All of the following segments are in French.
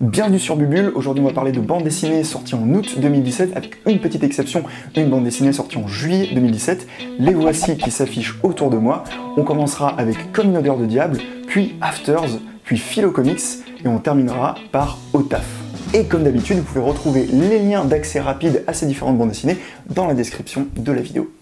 Bienvenue sur Bubulles, aujourd'hui on va parler de bande dessinée sortie en août 2017 avec une petite exception, une bande dessinée sortie en juillet 2017, les voici qui s'affichent autour de moi. On commencera avec Comme une odeur de diable, puis Afterz, puis Philocomix et on terminera par Au taf. Et comme d'habitude, vous pouvez retrouver les liens d'accès rapide à ces différentes bandes dessinées dans la description de la vidéo.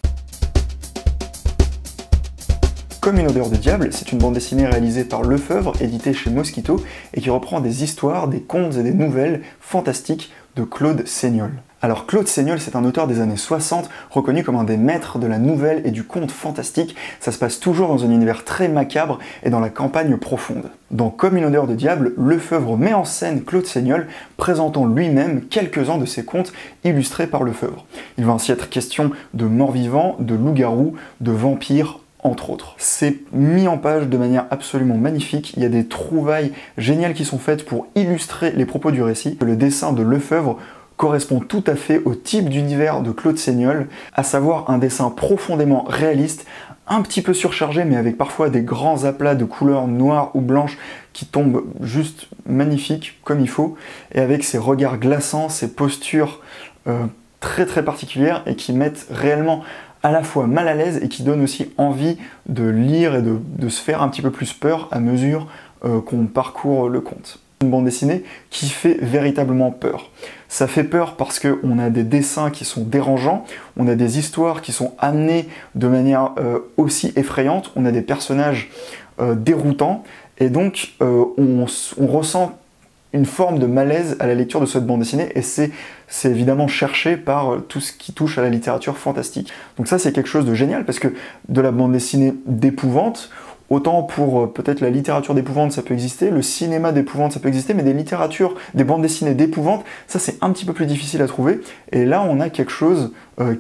Comme une odeur de diable, c'est une bande dessinée réalisée par Lefeuvre, éditée chez Mosquito, et qui reprend des histoires, des contes et des nouvelles fantastiques de Claude Seignolle. Alors Claude Seignolle, c'est un auteur des années 60, reconnu comme un des maîtres de la nouvelle et du conte fantastique. Ça se passe toujours dans un univers très macabre et dans la campagne profonde. Dans Comme une odeur de diable, Lefeuvre met en scène Claude Seignolle, présentant lui-même quelques-uns de ses contes illustrés par Lefeuvre. Il va ainsi être question de morts-vivants, de loups-garous, de vampires, entre autres. C'est mis en page de manière absolument magnifique, il y a des trouvailles géniales qui sont faites pour illustrer les propos du récit. Le dessin de Lefeuvre correspond tout à fait au type d'univers de Claude Seignolle, à savoir un dessin profondément réaliste, un petit peu surchargé mais avec parfois des grands aplats de couleurs noires ou blanches qui tombent juste magnifiques comme il faut, et avec ses regards glaçants, ses postures très très particulières et qui mettent réellement à la fois mal à l'aise et qui donne aussi envie de lire et de se faire un petit peu plus peur à mesure qu'on parcourt le conte. Une bande dessinée qui fait véritablement peur. Ça fait peur parce qu'on a des dessins qui sont dérangeants, on a des histoires qui sont amenées de manière aussi effrayante, on a des personnages déroutants et donc on ressent une forme de malaise à la lecture de cette bande dessinée et c'est évidemment cherché par tout ce qui touche à la littérature fantastique. Donc ça c'est quelque chose de génial parce que de la bande dessinée d'épouvante, autant pour peut-être la littérature d'épouvante ça peut exister, le cinéma d'épouvante ça peut exister, mais des bandes dessinées d'épouvante, ça c'est un petit peu plus difficile à trouver et là on a quelque chose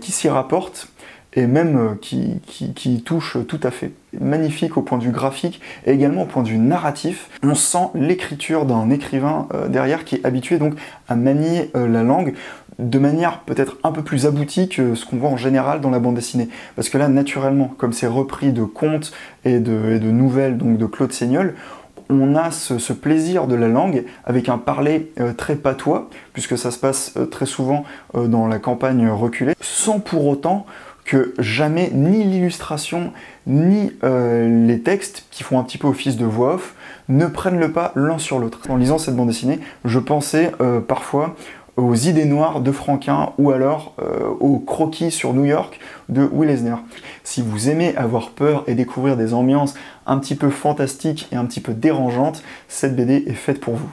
qui s'y rapporte et même qui touche tout à fait. Magnifique au point de vue graphique et également au point de vue narratif. On sent l'écriture d'un écrivain derrière qui est habitué donc à manier la langue de manière peut-être un peu plus aboutie que ce qu'on voit en général dans la bande dessinée. Parce que là, naturellement, comme c'est repris de contes et de nouvelles donc de Claude Seignolle, on a ce plaisir de la langue avec un parler très patois, puisque ça se passe très souvent dans la campagne reculée, sans pour autant que jamais ni l'illustration ni les textes qui font un petit peu office de voix off ne prennent le pas l'un sur l'autre. En lisant cette bande dessinée, je pensais parfois aux idées noires de Franquin ou alors aux croquis sur New York de Will Eisner. Si vous aimez avoir peur et découvrir des ambiances un petit peu fantastiques et un petit peu dérangeantes, cette BD est faite pour vous.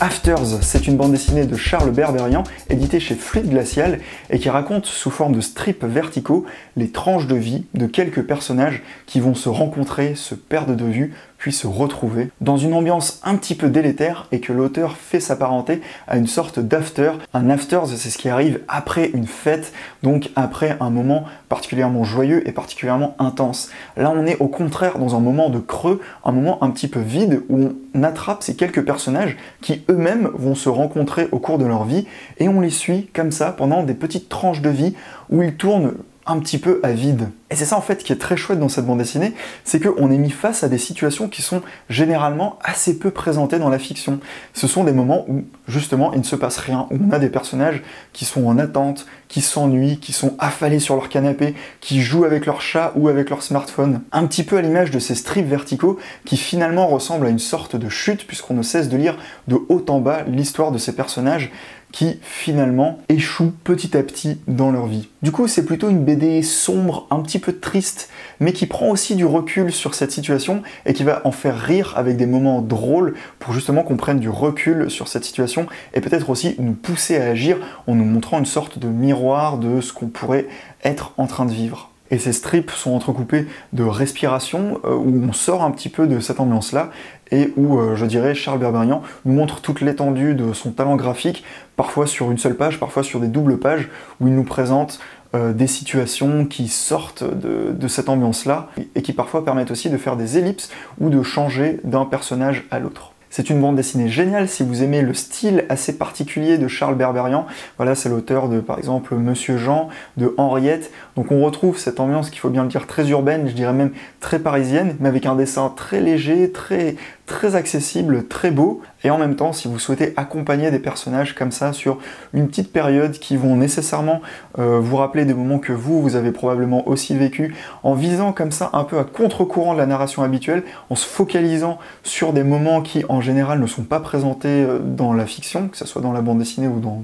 Afterz, c'est une bande dessinée de Charles Berberian, éditée chez Fluide Glacial, et qui raconte sous forme de strips verticaux les tranches de vie de quelques personnages qui vont se rencontrer, se perdre de vue, puis se retrouver dans une ambiance un petit peu délétère et que l'auteur fait s'apparenter à une sorte d'after. Un Afterz, c'est ce qui arrive après une fête, donc après un moment particulièrement joyeux et particulièrement intense. Là, on est au contraire dans un moment de creux, un moment un petit peu vide où on attrape ces quelques personnages qui eux-mêmes vont se rencontrer au cours de leur vie et on les suit comme ça pendant des petites tranches de vie où ils tournent un petit peu à vide. Et c'est ça en fait qui est très chouette dans cette bande dessinée, c'est qu'on est mis face à des situations qui sont généralement assez peu présentées dans la fiction. Ce sont des moments où justement il ne se passe rien, où on a des personnages qui sont en attente, qui s'ennuient, qui sont affalés sur leur canapé, qui jouent avec leur chat ou avec leur smartphone. Un petit peu à l'image de ces strips verticaux qui finalement ressemblent à une sorte de chute puisqu'on ne cesse de lire de haut en bas l'histoire de ces personnages qui finalement échouent petit à petit dans leur vie. Du coup c'est plutôt une BD sombre, un petit peu triste, mais qui prend aussi du recul sur cette situation et qui va en faire rire avec des moments drôles pour justement qu'on prenne du recul sur cette situation et peut-être aussi nous pousser à agir en nous montrant une sorte de miroir de ce qu'on pourrait être en train de vivre. Et ces strips sont entrecoupés de respirations où on sort un petit peu de cette ambiance-là et où, je dirais, Charles Berberian nous montre toute l'étendue de son talent graphique, parfois sur une seule page, parfois sur des doubles pages, où il nous présente des situations qui sortent de cette ambiance-là et qui parfois permettent aussi de faire des ellipses ou de changer d'un personnage à l'autre. C'est une bande dessinée géniale si vous aimez le style assez particulier de Charles Berberian. Voilà, c'est l'auteur de, par exemple, Monsieur Jean, de Henriette. Donc on retrouve cette ambiance qu'il faut bien le dire très urbaine, je dirais même très parisienne, mais avec un dessin très léger, très très accessible, très beau, et en même temps, si vous souhaitez accompagner des personnages comme ça sur une petite période qui vont nécessairement vous rappeler des moments que vous avez probablement aussi vécu, en visant comme ça un peu à contre-courant de la narration habituelle, en se focalisant sur des moments qui, en général, ne sont pas présentés dans la fiction, que ce soit dans la bande dessinée ou dans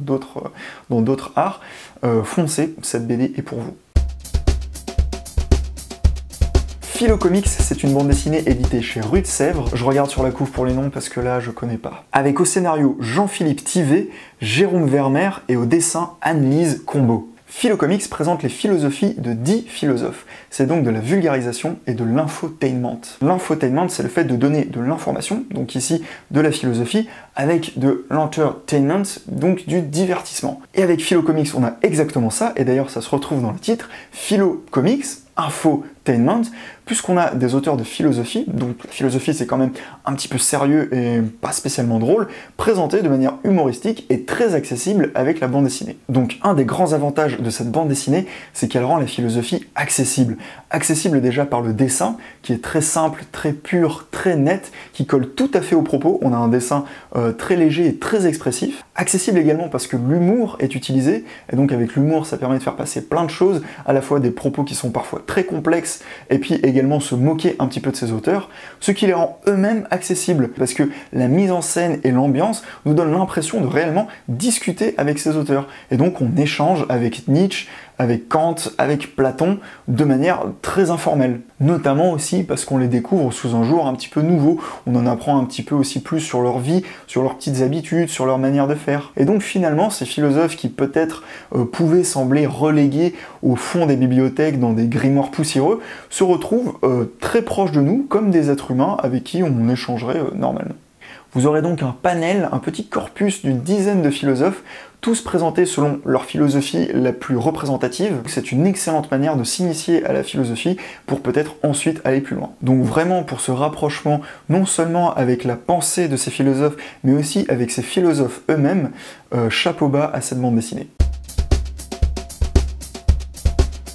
d'autres arts, foncez, cette BD est pour vous. Philocomix, c'est une bande dessinée éditée chez Rue de Sèvres. Je regarde sur la couve pour les noms parce que là, je connais pas. Avec au scénario Jean-Philippe Thivet, Jérôme Vermeer et au dessin Anne-Lise Combeaud. Philocomix présente les philosophies de 10 philosophes. C'est donc de la vulgarisation et de l'infotainment. L'infotainment, c'est le fait de donner de l'information, donc ici de la philosophie, avec de l'entertainment, donc du divertissement. Et avec Philocomix, on a exactement ça, et d'ailleurs ça se retrouve dans le titre, Philocomix, infotainment, puisqu'on a des auteurs de philosophie, donc la philosophie c'est quand même un petit peu sérieux et pas spécialement drôle, présenté de manière humoristique et très accessible avec la bande dessinée. Donc un des grands avantages de cette bande dessinée, c'est qu'elle rend la philosophie accessible. Accessible déjà par le dessin, qui est très simple, très pur, très net, qui colle tout à fait au propos, on a un dessin très léger et très expressif. Accessible également parce que l'humour est utilisé, et donc avec l'humour ça permet de faire passer plein de choses, à la fois des propos qui sont parfois très complexes, et puis également se moquer un petit peu de ses auteurs, ce qui les rend eux-mêmes accessibles, parce que la mise en scène et l'ambiance nous donnent l'impression de réellement discuter avec ses auteurs. Et donc on échange avec Nietzsche, avec Kant, avec Platon, de manière très informelle. Notamment aussi parce qu'on les découvre sous un jour un petit peu nouveau, on en apprend un petit peu aussi plus sur leur vie, sur leurs petites habitudes, sur leur manière de faire. Et donc finalement, ces philosophes qui peut-être pouvaient sembler relégués au fond des bibliothèques dans des grimoires poussiéreux, se retrouvent très proches de nous, comme des êtres humains avec qui on échangerait normalement. Vous aurez donc un panel, un petit corpus d'une dizaine de philosophes, tous présentés selon leur philosophie la plus représentative. C'est une excellente manière de s'initier à la philosophie pour peut-être ensuite aller plus loin. Donc vraiment pour ce rapprochement, non seulement avec la pensée de ces philosophes, mais aussi avec ces philosophes eux-mêmes, chapeau bas à cette bande dessinée.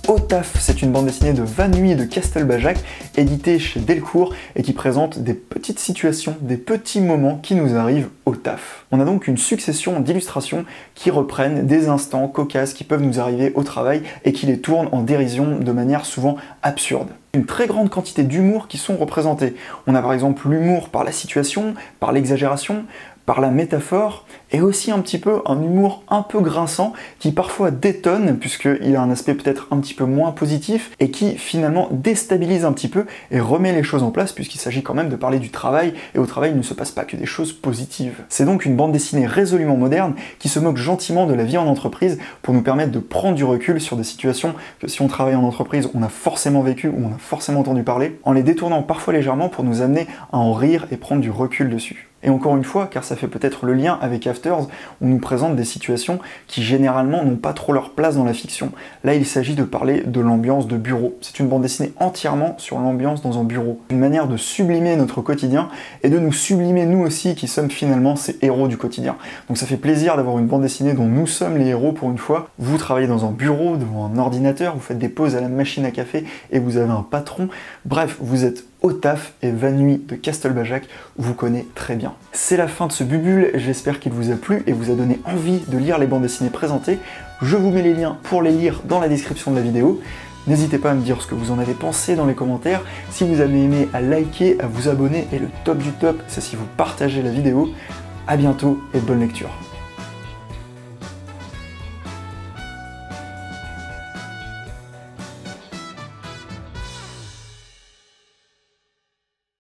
Au taf, c'est une bande dessinée de Vaïnui de Castelbajac, éditée chez Delcourt et qui présente des petites situations, des petits moments qui nous arrivent au taf. On a donc une succession d'illustrations qui reprennent des instants cocasses qui peuvent nous arriver au travail et qui les tournent en dérision de manière souvent absurde. Une très grande quantité d'humour qui sont représentés. On a par exemple l'humour par la situation, par l'exagération, par la métaphore, et aussi un petit peu un humour un peu grinçant qui parfois détonne puisqu'il a un aspect peut-être un petit peu moins positif et qui finalement déstabilise un petit peu et remet les choses en place puisqu'il s'agit quand même de parler du travail et au travail il ne se passe pas que des choses positives. C'est donc une bande dessinée résolument moderne qui se moque gentiment de la vie en entreprise pour nous permettre de prendre du recul sur des situations que si on travaille en entreprise on a forcément vécu ou on a forcément entendu parler, en les détournant parfois légèrement pour nous amener à en rire et prendre du recul dessus. Et encore une fois, car ça fait peut-être le lien avec Afterz, on nous présente des situations qui généralement n'ont pas trop leur place dans la fiction. Là, il s'agit de parler de l'ambiance de bureau. C'est une bande dessinée entièrement sur l'ambiance dans un bureau. Une manière de sublimer notre quotidien et de nous sublimer nous aussi qui sommes finalement ces héros du quotidien. Donc ça fait plaisir d'avoir une bande dessinée dont nous sommes les héros pour une fois. Vous travaillez dans un bureau, devant un ordinateur, vous faites des pauses à la machine à café et vous avez un patron. Bref, vous êtes au taf et Vaïnui de Castelbajac vous connaît très bien. C'est la fin de ce Bubule, j'espère qu'il vous a plu et vous a donné envie de lire les bandes dessinées présentées. Je vous mets les liens pour les lire dans la description de la vidéo. N'hésitez pas à me dire ce que vous en avez pensé dans les commentaires. Si vous avez aimé, à liker, à vous abonner et le top du top, c'est si vous partagez la vidéo. A bientôt et bonne lecture.